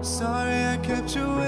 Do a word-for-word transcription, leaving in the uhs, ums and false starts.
Sorry I kept you waiting.